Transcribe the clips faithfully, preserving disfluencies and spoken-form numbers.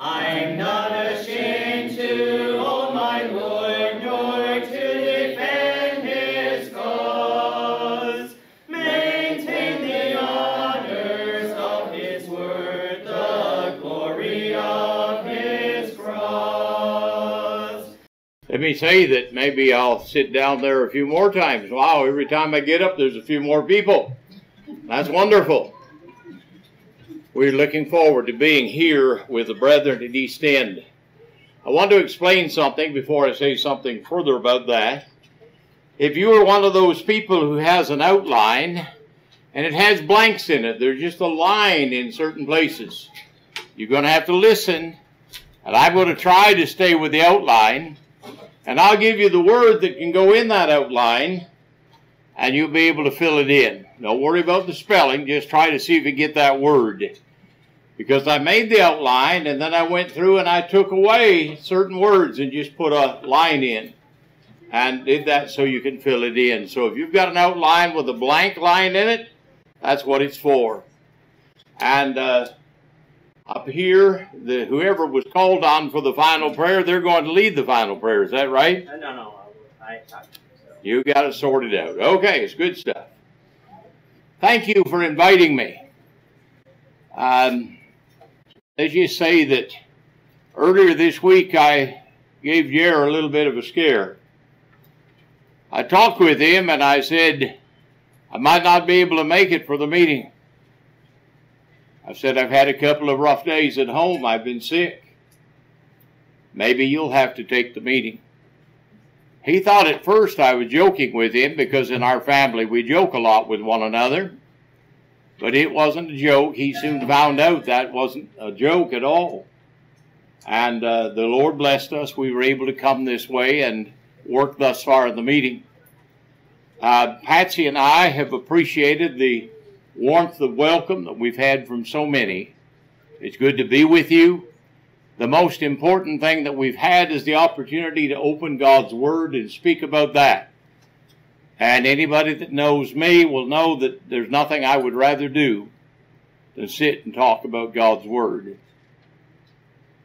I'm not ashamed to own my Lord, nor to defend his cause. Maintain the honors of his word, the glory of his cross. Let me say that maybe I'll sit down there a few more times. Wow, every time I get up there's a few more people. That's wonderful. We're looking forward to being here with the brethren at East End. I want to explain something before I say something further about that. If you are one of those people who has an outline and it has blanks in it, there's just a line in certain places, you're going to have to listen, and I'm going to try to stay with the outline, and I'll give you the word that can go in that outline, and you'll be able to fill it in. Don't worry about the spelling, just try to see if you get that word. Because I made the outline, and then I went through and I took away certain words and just put a line in. And did that so you can fill it in. So if you've got an outline with a blank line in it, that's what it's for. And uh, up here, the, whoever was called on for the final prayer, they're going to lead the final prayer. Is that right? No, no, no. I, I, so. You got it sorted out. Okay, it's good stuff. Thank you for inviting me. Um... Let's just say that earlier this week I gave Jer a little bit of a scare. I talked with him and I said, I might not be able to make it for the meeting. I said, I've had a couple of rough days at home. I've been sick. Maybe you'll have to take the meeting. He thought at first I was joking with him because in our family we joke a lot with one another. But it wasn't a joke. He soon found out that wasn't a joke at all. And uh, the Lord blessed us. We were able to come this way and work thus far in the meeting. Uh, Patsy and I have appreciated the warmth of welcome that we've had from so many. It's good to be with you. The most important thing that we've had is the opportunity to open God's Word and speak about that. And anybody that knows me will know that there's nothing I would rather do than sit and talk about God's Word.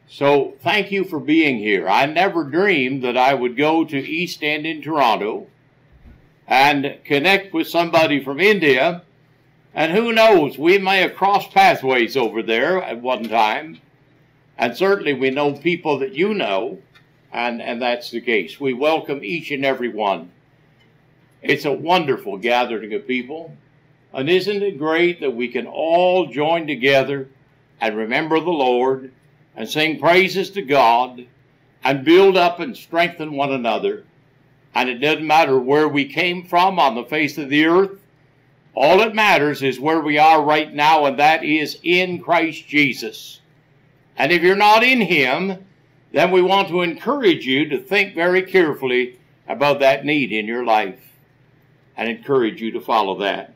So thank you for being here. I never dreamed that I would go to East End in Toronto and connect with somebody from India. And who knows, we may have crossed pathways over there at one time. And certainly we know people that you know, and, and that's the case. We welcome each and every one. It's a wonderful gathering of people, and isn't it great that we can all join together and remember the Lord and sing praises to God and build up and strengthen one another? And it doesn't matter where we came from on the face of the earth. All that matters is where we are right now, and that is in Christ Jesus. And if you're not in him, then we want to encourage you to think very carefully about that need in your life, and encourage you to follow that.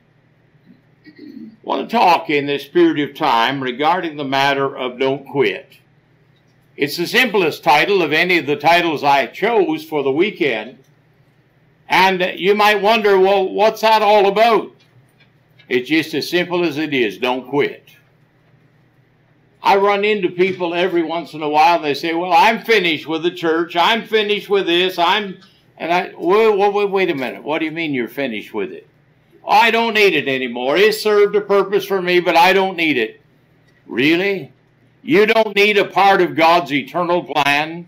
I want to talk in this period of time regarding the matter of Don't Quit. It's the simplest title of any of the titles I chose for the weekend. And you might wonder, well, what's that all about? It's just as simple as it is, don't quit. I run into people every once in a while, and they say, well, I'm finished with the church, I'm finished with this, I'm... And I, wait, wait, wait a minute, what do you mean you're finished with it? Oh, I don't need it anymore. It served a purpose for me, but I don't need it. Really? You don't need a part of God's eternal plan,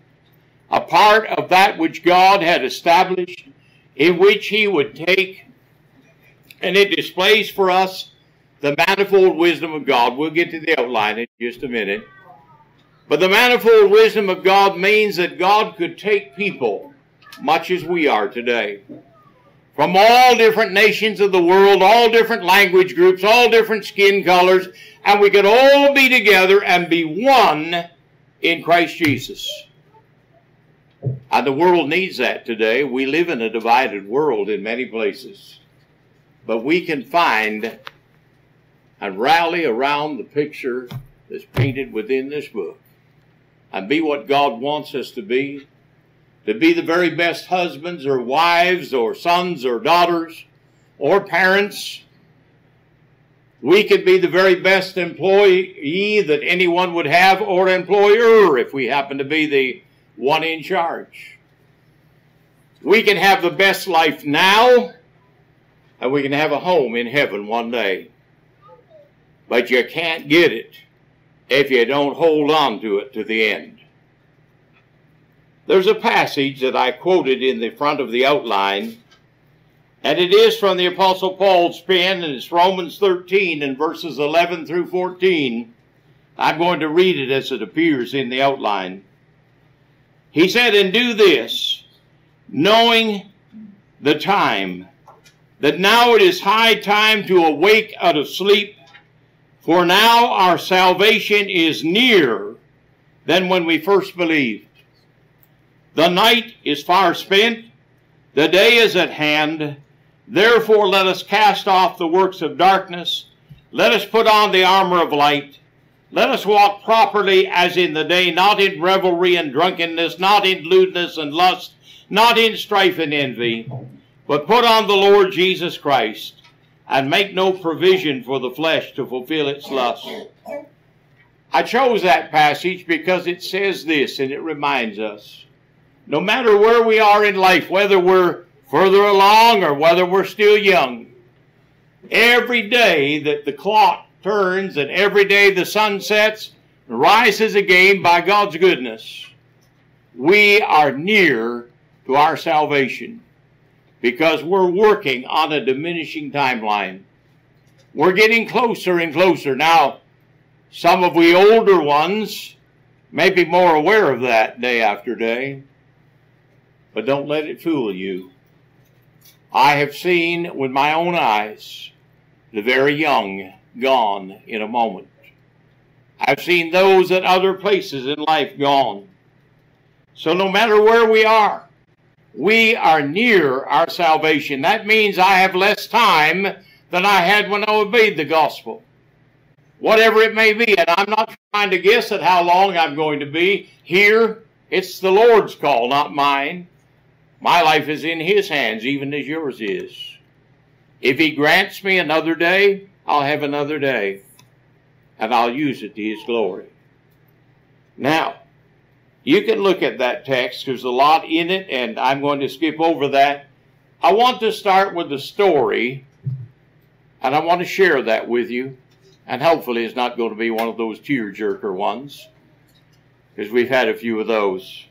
a part of that which God had established, in which he would take, and it displays for us the manifold wisdom of God. We'll get to the outline in just a minute. But the manifold wisdom of God means that God could take people, much as we are today, from all different nations of the world, all different language groups, all different skin colors, and we could all be together and be one in Christ Jesus. And the world needs that today. We live in a divided world in many places, but we can find and rally around the picture that's painted within this book and be what God wants us to be, to be the very best husbands or wives or sons or daughters or parents, We could be the very best employee that anyone would have, or employer, if we happen to be the one in charge. We can have the best life now, and we can have a home in heaven one day. But you can't get it if you don't hold on to it to the end. There's a passage that I quoted in the front of the outline, and it is from the Apostle Paul's pen, and it's Romans thirteen and verses eleven through fourteen. I'm going to read it as it appears in the outline. He said, "And do this, knowing the time, that now it is high time to awake out of sleep, for now our salvation is nearer than when we first believed. The night is far spent, the day is at hand. Therefore let us cast off the works of darkness. Let us put on the armor of light. Let us walk properly as in the day, not in revelry and drunkenness, not in lewdness and lust, not in strife and envy, but put on the Lord Jesus Christ, and make no provision for the flesh to fulfill its lust." I chose that passage because it says this, and it reminds us. No matter where we are in life, whether we're further along or whether we're still young, every day that the clock turns and every day the sun sets and rises again by God's goodness, we are near to our salvation, because we're working on a diminishing timeline. We're getting closer and closer. Now, some of we older ones may be more aware of that day after day, but don't let it fool you. I have seen with my own eyes the very young gone in a moment. I've seen those at other places in life gone. So no matter where we are, we are near our salvation. That means I have less time than I had when I obeyed the gospel. Whatever it may be, and I'm not trying to guess at how long I'm going to be here. It's the Lord's call, not mine. My life is in His hands, even as yours is. If He grants me another day, I'll have another day, and I'll use it to His glory. Now, you can look at that text. There's a lot in it, and I'm going to skip over that. I want to start with the story, and I want to share that with you. And hopefully it's not going to be one of those tear-jerker ones, because we've had a few of those.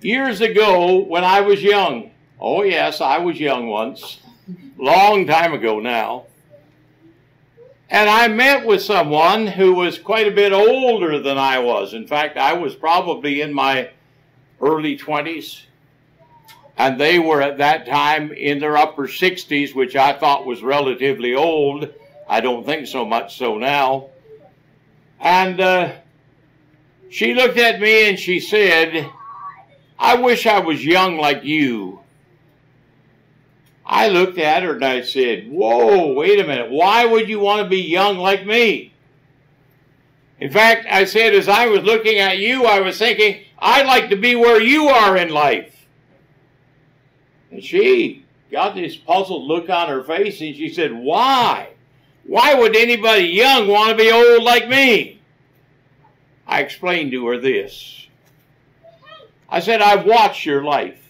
Years ago, when I was young, oh yes, I was young once, long time ago now, and I met with someone who was quite a bit older than I was. In fact, I was probably in my early twenties, and they were at that time in their upper sixties, which I thought was relatively old. I don't think so much so now. And uh, she looked at me and she said, "I wish I was young like you." I looked at her and I said, "Whoa, wait a minute. Why would you want to be young like me?" In fact, I said, as I was looking at you, I was thinking, I'd like to be where you are in life. And she got this puzzled look on her face and she said, "Why? Why would anybody young want to be old like me?" I explained to her this. I said, "I've watched your life.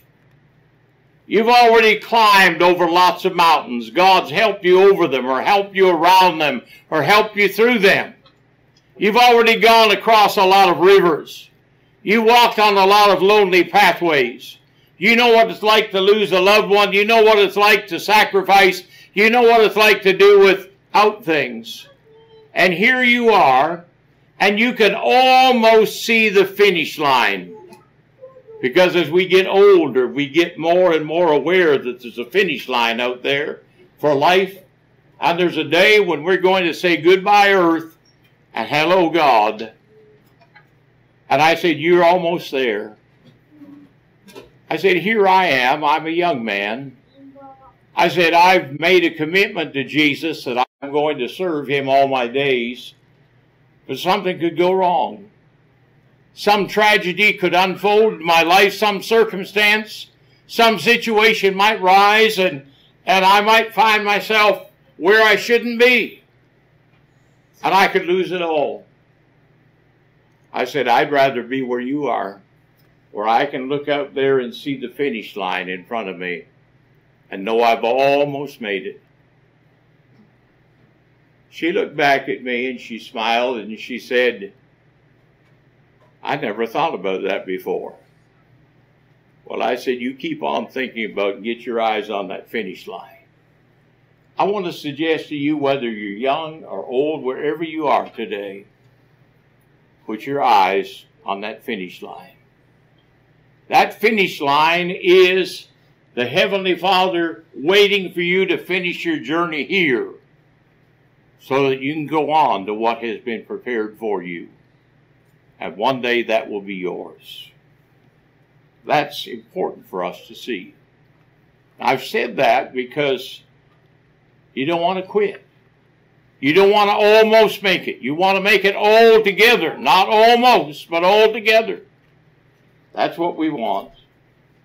You've already climbed over lots of mountains. God's helped you over them, or helped you around them, or helped you through them. You've already gone across a lot of rivers. You walked on a lot of lonely pathways. You know what it's like to lose a loved one. You know what it's like to sacrifice. You know what it's like to do without things. And here you are, and you can almost see the finish line." Because as we get older, we get more and more aware that there's a finish line out there for life. And there's a day when we're going to say goodbye, earth, and hello, God. And I said, "You're almost there." I said, "Here I am. I'm a young man." I said, "I've made a commitment to Jesus that I'm going to serve Him all my days. But something could go wrong. Some tragedy could unfold in my life, some circumstance, some situation might rise, and, and I might find myself where I shouldn't be, and I could lose it all. I said, I'd rather be where you are, where I can look up there and see the finish line in front of me and know I've almost made it. She looked back at me and she smiled and she said, I never thought about that before. Well, I said, you keep on thinking about it and get your eyes on that finish line. I want to suggest to you, whether you're young or old, wherever you are today, put your eyes on that finish line. That finish line is the Heavenly Father waiting for you to finish your journey here so that you can go on to what has been prepared for you. And one day that will be yours. That's important for us to see. I've said that because you don't want to quit. You don't want to almost make it. You want to make it all together. Not almost, but all together. That's what we want.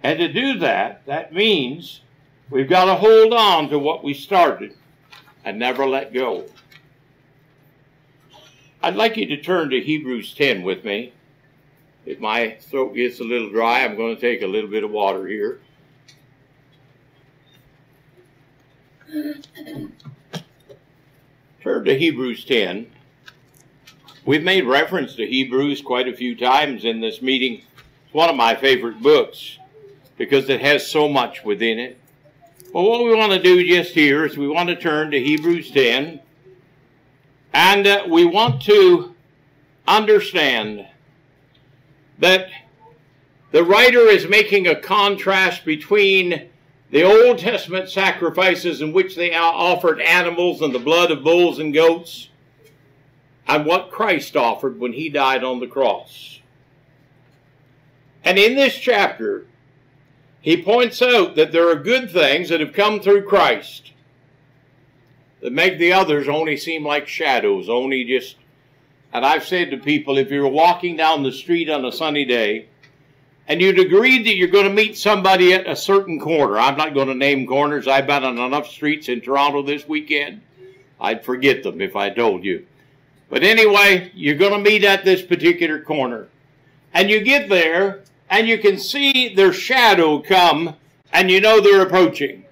And to do that, that means we've got to hold on to what we started and never let go. I'd like you to turn to Hebrews ten with me. If my throat gets a little dry, I'm going to take a little bit of water here. Turn to Hebrews ten. We've made reference to Hebrews quite a few times in this meeting. It's one of my favorite books because it has so much within it. But what we want to do just here is we want to turn to Hebrews ten, and uh, we want to understand that the writer is making a contrast between the Old Testament sacrifices in which they offered animals and the blood of bulls and goats, and what Christ offered when he died on the cross. And in this chapter, he points out that there are good things that have come through Christ that make the others only seem like shadows, only just... And I've said to people, if you're walking down the street on a sunny day, and you'd agreed that you're going to meet somebody at a certain corner. I'm not going to name corners. I've been on enough streets in Toronto this weekend. I'd forget them if I told you. But anyway, you're going to meet at this particular corner. And you get there, and you can see their shadow come, and you know they're approaching.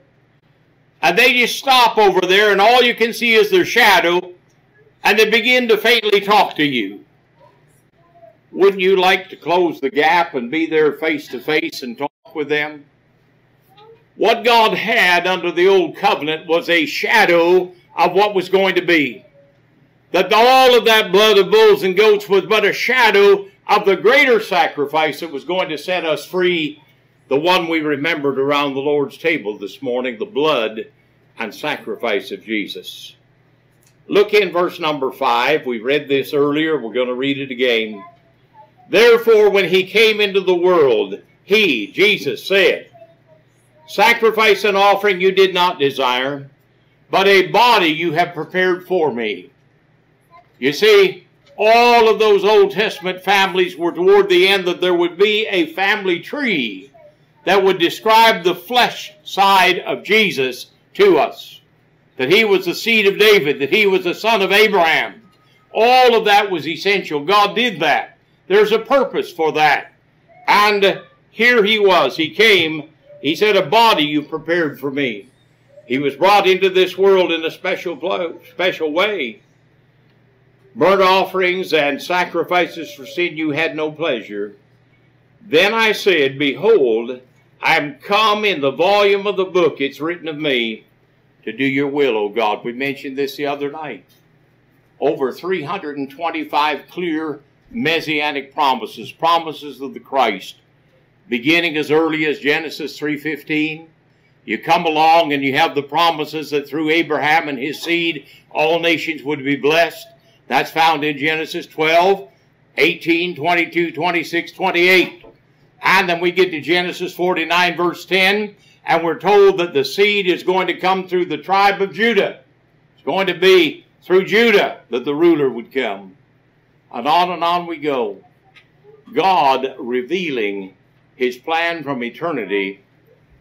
And they just stop over there, and all you can see is their shadow, and they begin to faintly talk to you. Wouldn't you like to close the gap and be there face to face and talk with them? What God had under the old covenant was a shadow of what was going to be. That all of that blood of bulls and goats was but a shadow of the greater sacrifice that was going to set us free, the one we remembered around the Lord's table this morning, the blood and sacrifice of Jesus. Look in verse number five. We read this earlier. We're going to read it again. Therefore, when he came into the world, he, Jesus, said, sacrifice and offering you did not desire, but a body you have prepared for me. You see, all of those Old Testament families were toward the end that there would be a family tree that would describe the flesh side of Jesus to us. That he was the seed of David, that he was the son of Abraham. All of that was essential. God did that. There's a purpose for that. And here he was. He came. He said, a body you prepared for me. He was brought into this world in a special, special way. Burnt offerings and sacrifices for sin you had no pleasure. Then I said, behold, I am come in the volume of the book. It's written of me to do your will, O God. We mentioned this the other night. Over three hundred twenty-five clear Messianic promises, promises of the Christ, beginning as early as Genesis three fifteen. You come along and you have the promises that through Abraham and his seed, all nations would be blessed. That's found in Genesis twelve, eighteen, twenty-two, twenty-six, twenty-eight. And then we get to Genesis forty-nine, verse ten, and we're told that the seed is going to come through the tribe of Judah. It's going to be through Judah that the ruler would come. And on and on we go. God revealing his plan from eternity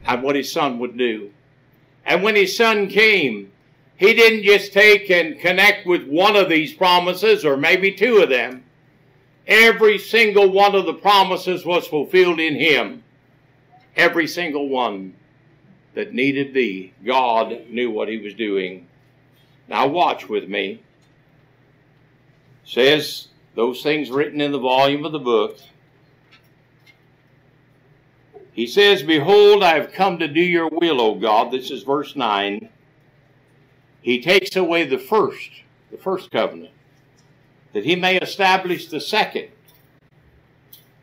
and what his son would do. And when his son came, He didn't just take and connect with one of these promises or maybe two of them. Every single one of the promises was fulfilled in him. Every single one that needed thee. God knew what he was doing. Now watch with me. It says, those things written in the volume of the book. He says, behold, I have come to do your will, O God. This is verse nine. He takes away the first, the first covenant, that he may establish the second.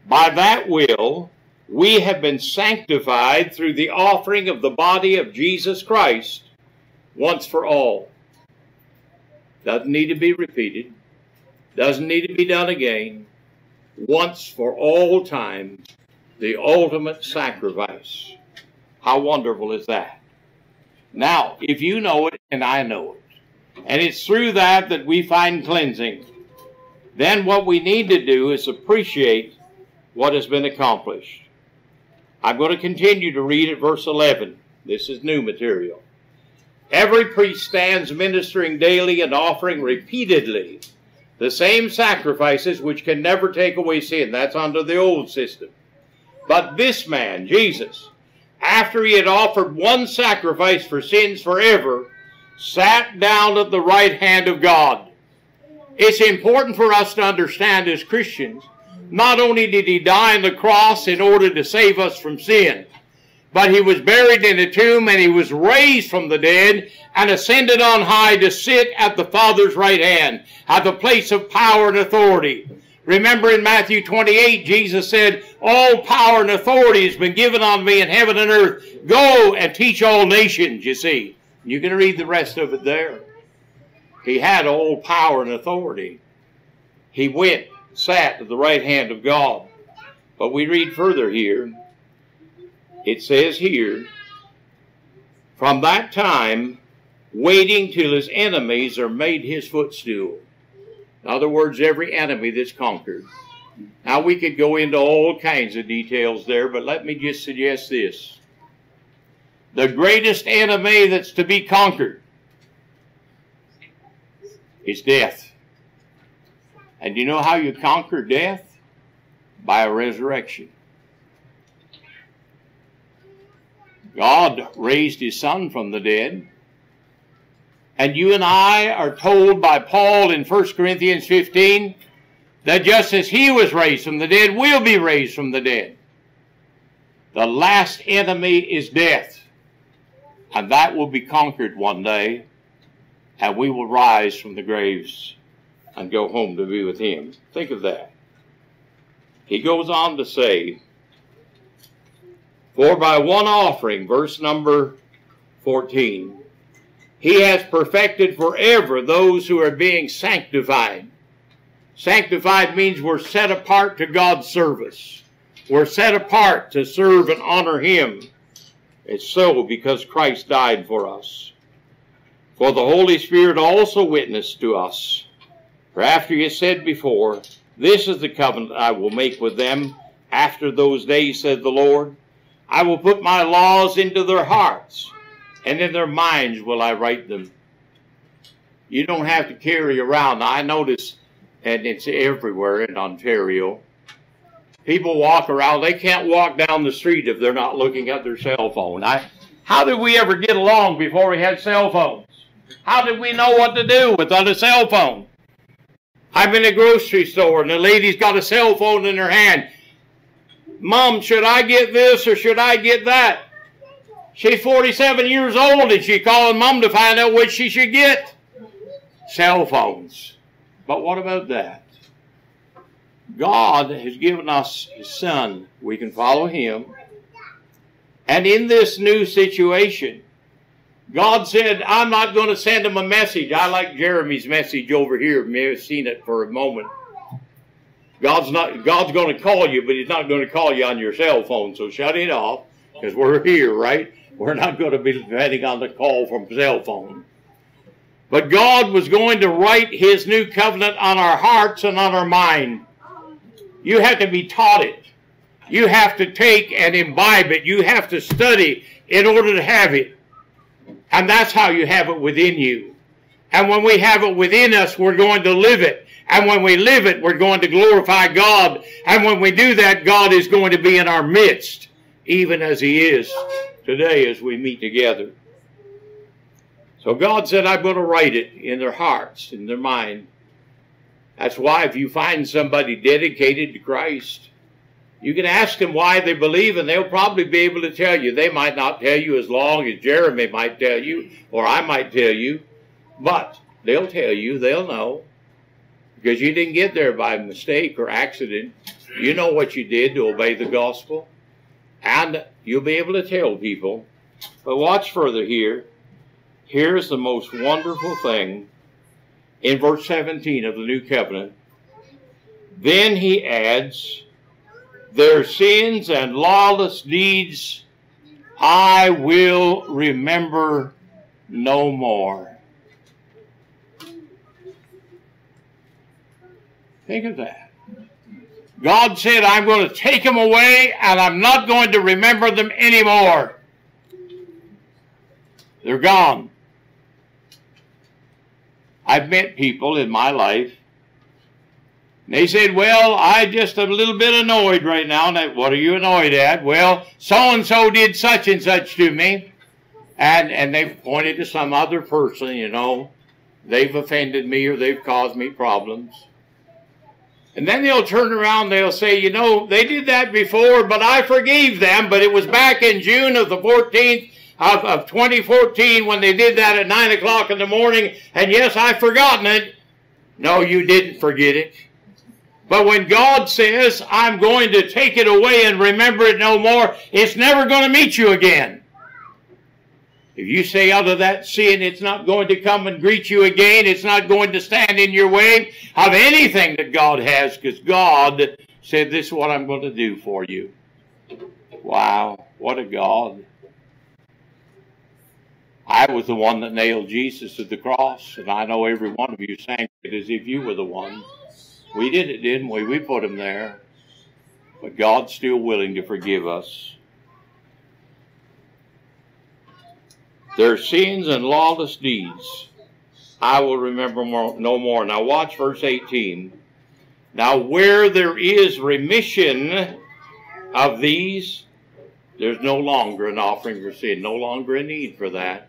By that will, we have been sanctified through the offering of the body of Jesus Christ once for all. Doesn't need to be repeated. Doesn't need to be done again. Once for all time, the ultimate sacrifice. How wonderful is that? Now, if you know it, and I know it, and it's through that that we find cleansing, then what we need to do is appreciate what has been accomplished. I'm going to continue to read at verse eleven. This is new material. Every priest stands ministering daily and offering repeatedly the same sacrifices which can never take away sin. That's under the old system. But this man, Jesus, after he had offered one sacrifice for sins forever, sat down at the right hand of God. It's important for us to understand as Christians, not only did he die on the cross in order to save us from sin, but he was buried in a tomb and he was raised from the dead and ascended on high to sit at the Father's right hand, at the place of power and authority. Remember in Matthew twenty-eight, Jesus said, all power and authority has been given on me in heaven and earth. Go and teach all nations, you see. You can read the rest of it there. He had all power and authority. He went, sat at the right hand of God. But we read further here. It says here, from that time, waiting till his enemies are made his footstool. In other words, every enemy that's conquered. Now, we could go into all kinds of details there, but let me just suggest this. The greatest enemy that's to be conquered is death. And you know how you conquer death? By a resurrection. God raised his son from the dead. And you and I are told by Paul in First Corinthians fifteen that just as he was raised from the dead, we'll be raised from the dead. The last enemy is death. And that will be conquered one day. And we will rise from the graves and go home to be with him. Think of that. He goes on to say, for by one offering, verse number fourteen, he has perfected forever those who are being sanctified. Sanctified means we're set apart to God's service. We're set apart to serve and honor him. It's so because Christ died for us. For the Holy Spirit also witnessed to us. For after he said before, this is the covenant I will make with them after those days, said the Lord. I will put my laws into their hearts, and in their minds will I write them. You don't have to carry around. Now, I notice, and it's everywhere in Ontario, people walk around. They can't walk down the street if they're not looking at their cell phone. I, how did we ever get along before we had cell phones? How did we know what to do without a cell phone? I'm in a grocery store, and the lady's got a cell phone in her hand. Mom, should I get this or should I get that? She's forty-seven years old and she's calling Mom to find out what she should get. Cell phones. But what about that? God has given us his son. We can follow him. And in this new situation, God said, I'm not going to send him a message. I like Jeremy's message over here. You may have seen it for a moment. God's not. God's going to call you, but he's not going to call you on your cell phone, so shut it off, because we're here, right? We're not going to be depending on the call from cell phone. But God was going to write his new covenant on our hearts and on our mind. You have to be taught it. You have to take and imbibe it. You have to study in order to have it. And that's how you have it within you. And when we have it within us, we're going to live it. And when we live it, we're going to glorify God. And when we do that, God is going to be in our midst, even as He is today as we meet together. So God said, I'm going to write it in their hearts, in their mind. That's why if you find somebody dedicated to Christ, you can ask them why they believe, and they'll probably be able to tell you. They might not tell you as long as Jeremy might tell you, or I might tell you, but they'll tell you, they'll know, because you didn't get there by mistake or accident. You know what you did to obey the gospel, and you'll be able to tell people. But watch further here. Here's the most wonderful thing in verse seventeen of the New Covenant. Then he adds, their sins and lawless deeds I will remember no more. Think of that. God said, I'm going to take them away and I'm not going to remember them anymore. They're gone. I've met people in my life, and they said, well, I just am a little bit annoyed right now. And I, what are you annoyed at? Well, so-and-so did such and such to me. And, and they've pointed to some other person, you know. They've offended me or they've caused me problems. And then they'll turn around and they'll say, you know, they did that before, but I forgave them. But it was back in June of the fourteenth of, of twenty fourteen when they did that at nine o'clock in the morning. And yes, I've forgotten it. No, you didn't forget it. But when God says, I'm going to take it away and remember it no more, it's never going to meet you again. If you say out of that sin, it's not going to come and greet you again. It's not going to stand in your way of anything that God has, because God said, this is what I'm going to do for you. Wow, what a God. I was the one that nailed Jesus to the cross, and I know every one of you sang it as if you were the one. We did it, didn't we? We put him there. But God's still willing to forgive us. Their sins and lawless deeds I will remember more, no more. Now watch verse eighteen. Now where there is remission of these, there's no longer an offering for sin. No longer a need for that.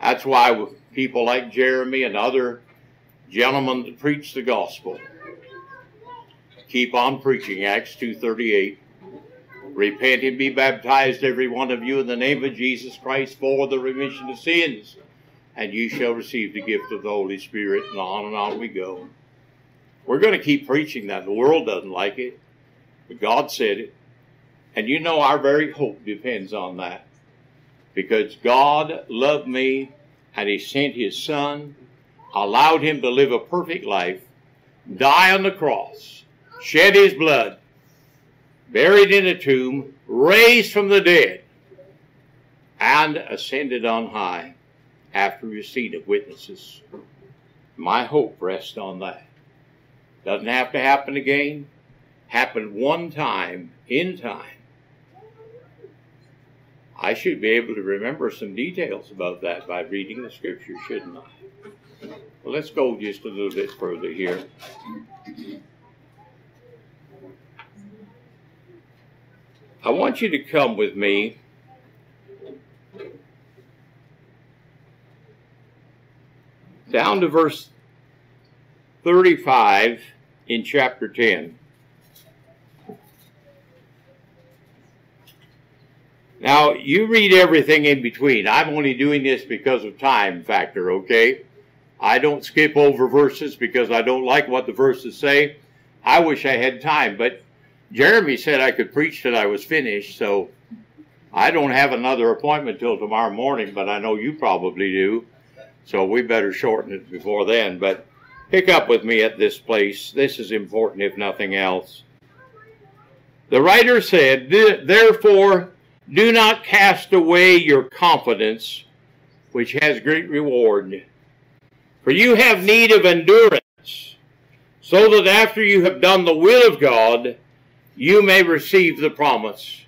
That's why people like Jeremy and other gentlemen that preach the gospel, keep on preaching Acts two thirty-eight. Repent and be baptized, every one of you, in the name of Jesus Christ for the remission of sins, and you shall receive the gift of the Holy Spirit. And on and on we go. We're going to keep preaching that. The world doesn't like it, but God said it. And you know our very hope depends on that, because God loved me and He sent His Son, allowed Him to live a perfect life, die on the cross, shed His blood, buried in a tomb, raised from the dead, and ascended on high after receipt of witnesses. My hope rests on that. Doesn't have to happen again. Happened one time in time. I should be able to remember some details about that by reading the Scripture, shouldn't I? Well, let's go just a little bit further here. I want you to come with me down to verse thirty-five in chapter ten. Now, you read everything in between. I'm only doing this because of time factor, okay? I don't skip over verses because I don't like what the verses say. I wish I had time, but Jeremy said I could preach till I was finished, so I don't have another appointment till tomorrow morning, but I know you probably do, so we better shorten it before then. But pick up with me at this place. This is important, if nothing else. The writer said, therefore, do not cast away your confidence, which has great reward. For you have need of endurance, so that after you have done the will of God, you may receive the promise.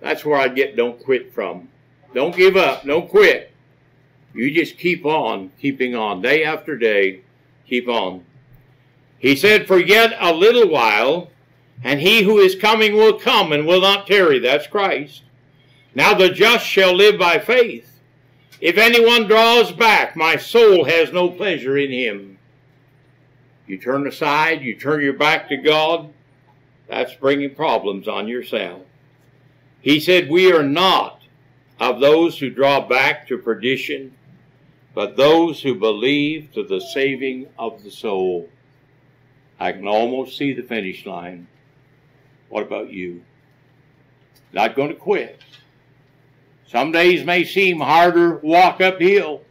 That's where I get don't quit from. Don't give up. Don't quit. You just keep on keeping on, day after day, keep on. He said, for yet a little while, and he who is coming will come and will not tarry. That's Christ. Now the just shall live by faith. If anyone draws back, my soul has no pleasure in him. You turn aside, you turn your back to God, that's bringing problems on yourself. He said, we are not of those who draw back to perdition, but those who believe to the saving of the soul. I can almost see the finish line. What about you? Not going to quit. Some days may seem harder walk uphill.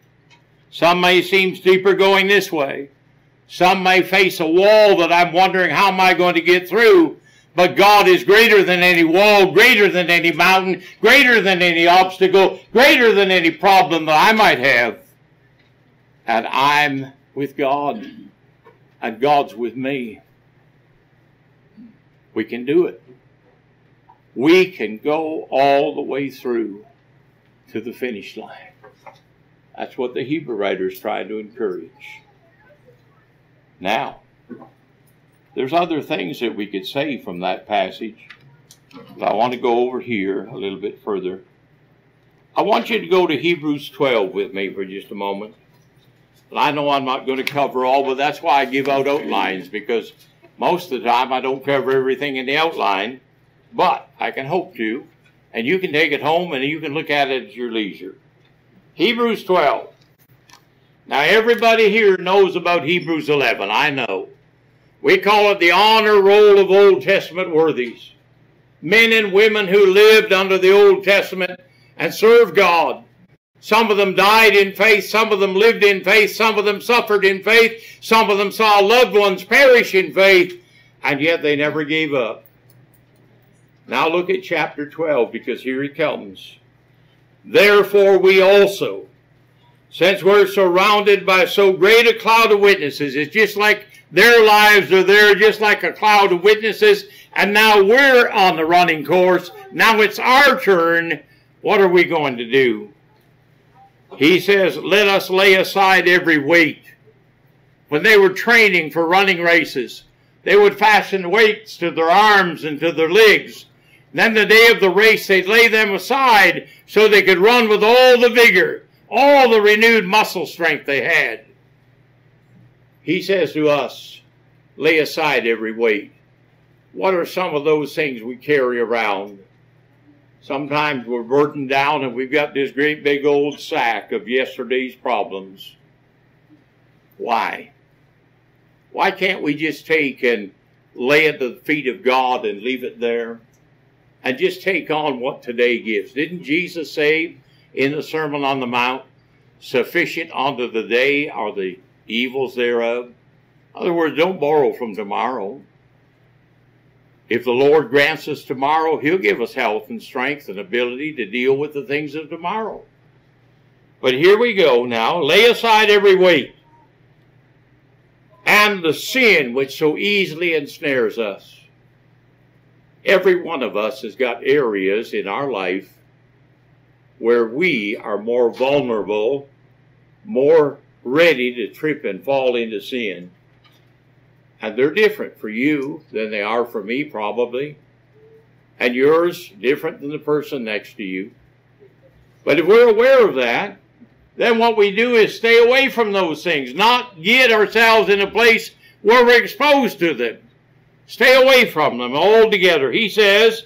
Some may seem steeper going this way. Some may face a wall that I'm wondering, how am I going to get through? But God is greater than any wall, greater than any mountain, greater than any obstacle, greater than any problem that I might have. And I'm with God, and God's with me. We can do it. We can go all the way through to the finish line. That's what the Hebrew writers try to encourage. Now, there's other things that we could say from that passage, but I want to go over here a little bit further. I want you to go to Hebrews twelve with me for just a moment. And I know I'm not going to cover all, but that's why I give out outlines, because most of the time I don't cover everything in the outline, but I can hope to, and you can take it home and you can look at it at your leisure. Hebrews twelve. Now everybody here knows about Hebrews eleven, I know. We call it the honor roll of Old Testament worthies. Men and women who lived under the Old Testament and served God. Some of them died in faith, some of them lived in faith, some of them suffered in faith, some of them saw loved ones perish in faith, and yet they never gave up. Now look at chapter twelve, because here he comes. Therefore we also, since we're surrounded by so great a cloud of witnesses, it's just like their lives are there, just like a cloud of witnesses, and now we're on the running course. Now it's our turn. What are we going to do? He says, let us lay aside every weight. When they were training for running races, they would fasten weights to their arms and to their legs. Then the day of the race, they'd lay them aside so they could run with all the vigor, all the renewed muscle strength they had. He says to us, lay aside every weight. What are some of those things we carry around? Sometimes we're burdened down and we've got this great big old sack of yesterday's problems. Why? Why can't we just take and lay at the feet of God and leave it there? And just take on what today gives. Didn't Jesus say in the Sermon on the Mount, sufficient unto the day are the evils thereof? In other words, don't borrow from tomorrow. If the Lord grants us tomorrow, he'll give us health and strength and ability to deal with the things of tomorrow. But here we go now. Lay aside every weight and the sin which so easily ensnares us. Every one of us has got areas in our life where we are more vulnerable, more ready to trip and fall into sin. And they're different for you than they are for me, probably. And yours different than the person next to you. But if we're aware of that, then what we do is stay away from those things, not get ourselves in a place where we're exposed to them. Stay away from them altogether. He says,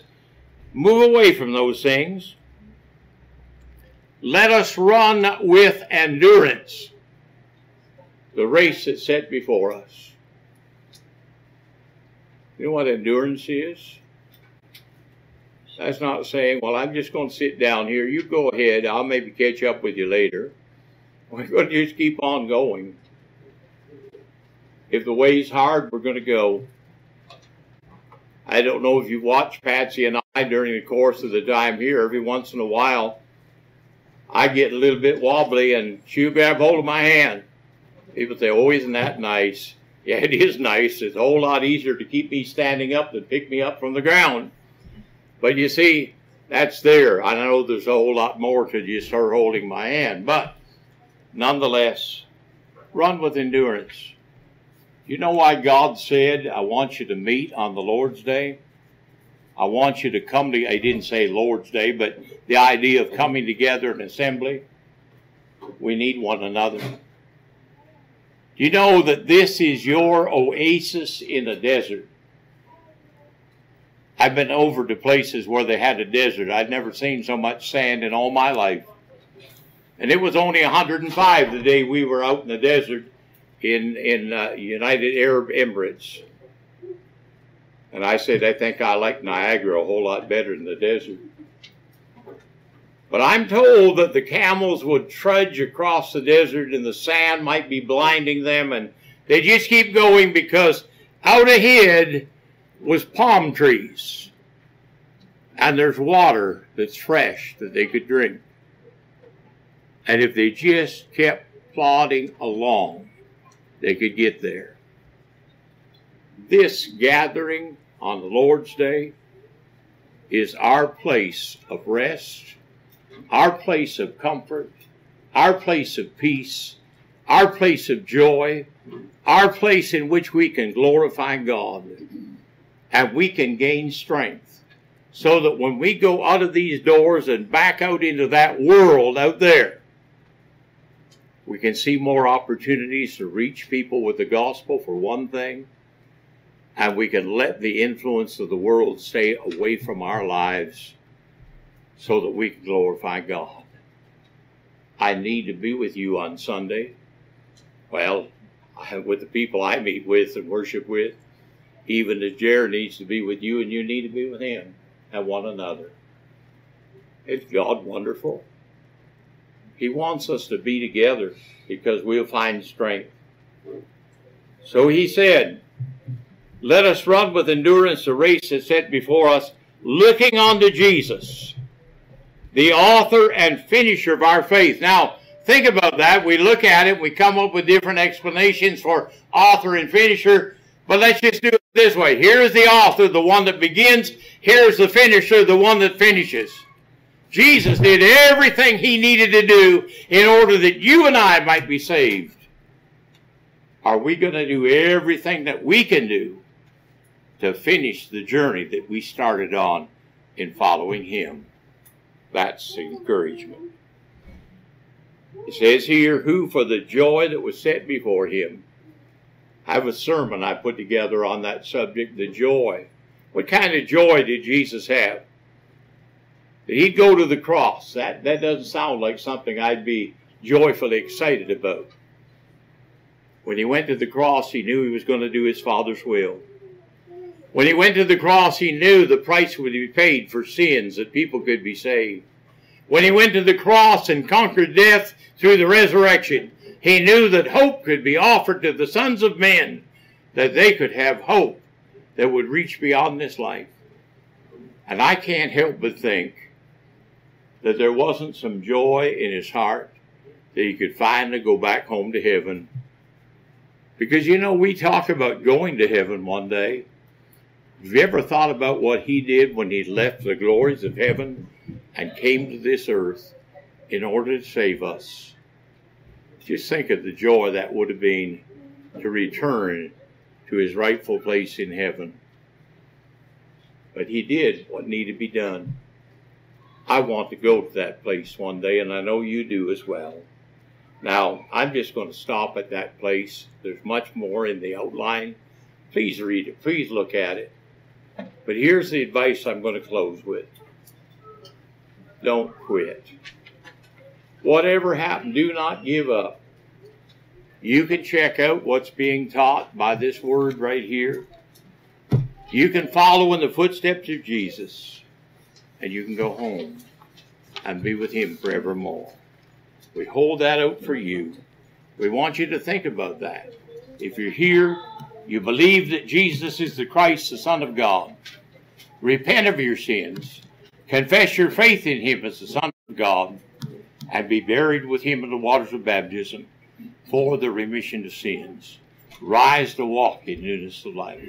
move away from those things. Let us run with endurance the race that's set before us. You know what endurance is? That's not saying, well, I'm just going to sit down here. You go ahead. I'll maybe catch up with you later. We're going to just keep on going. If the way's hard, we're going to go. I don't know if you watched Patsy and I during the course of the time here. Every once in a while, I get a little bit wobbly and she'll grab hold of my hand. People say, oh, isn't that nice? Yeah, it is nice. It's a whole lot easier to keep me standing up than pick me up from the ground. But you see, that's there. I know there's a whole lot more to just her holding my hand. But Nonetheless, run with endurance. You know why God said, I want you to meet on the Lord's Day? I want you to come to, he didn't say Lord's Day, but the idea of coming together in assembly. We need one another. Do you know that this is your oasis in a desert? I've been over to places where they had a desert. I'd never seen so much sand in all my life. And it was only one hundred and five the day we were out in the desert in, in uh, United Arab Emirates. And I said, I think I like Niagara a whole lot better than the desert. But I'm told that the camels would trudge across the desert and the sand might be blinding them. And they just keep going because out ahead was palm trees. And there's water that's fresh that they could drink. And if they just kept plodding along, they could get there. This gathering on the Lord's Day is our place of rest, our place of comfort, our place of peace, our place of joy, our place in which we can glorify God, and we can gain strength so that when we go out of these doors and back out into that world out there, we can see more opportunities to reach people with the gospel, for one thing, and we can let the influence of the world stay away from our lives so that we can glorify God. I need to be with you on Sunday. Well, I, with the people I meet with and worship with, even as Jared needs to be with you, and you need to be with him and one another. Is God wonderful? He wants us to be together because we'll find strength. So he said, let us run with endurance the race that's set before us, looking unto Jesus, the author and finisher of our faith. Now, think about that. We look at it. We come up with different explanations for author and finisher. But let's just do it this way. Here is the author, the one that begins. Here is the finisher, the one that finishes. Jesus did everything he needed to do in order that you and I might be saved. Are we going to do everything that we can do to finish the journey that we started on in following him? That's encouragement. It says here, who for the joy that was set before him. I have a sermon I put together on that subject, the joy. What kind of joy did Jesus have? That he'd go to the cross. That, that doesn't sound like something I'd be joyfully excited about. When he went to the cross, he knew he was going to do his Father's will. When he went to the cross, he knew the price would be paid for sins, that people could be saved. When he went to the cross and conquered death through the resurrection, he knew that hope could be offered to the sons of men, that they could have hope that would reach beyond this life. And I can't help but think that there wasn't some joy in his heart that he could finally go back home to heaven. Because, you know, we talk about going to heaven one day. Have you ever thought about what he did when he left the glories of heaven and came to this earth in order to save us? Just think of the joy that would have been to return to his rightful place in heaven. But he did what needed to be done. I want to go to that place one day, and I know you do as well. Now, I'm just going to stop at that place. There's much more in the outline. Please read it. Please look at it. But here's the advice I'm going to close with. Don't quit. Whatever happened, do not give up. You can check out what's being taught by this word right here. You can follow in the footsteps of Jesus. And you can go home and be with him forevermore. We hold that out for you. We want you to think about that. If you're here, you believe that Jesus is the Christ, the Son of God. Repent of your sins. Confess your faith in him as the Son of God. And be buried with him in the waters of baptism for the remission of sins. Rise to walk in newness of life.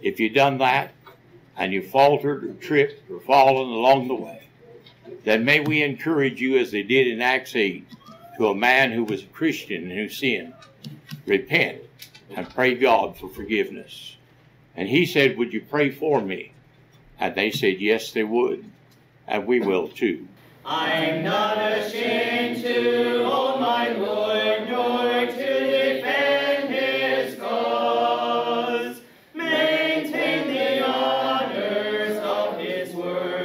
If you've done that, and you faltered or tripped or fallen along the way, then may we encourage you as they did in Acts eight. to a man who was a Christian and who sinned, repent and pray God for forgiveness. And he said, would you pray for me? And they said, yes, they would. And we will too. I'm not ashamed to hold my Lord, nor to defend his cause, maintain the honors of his word.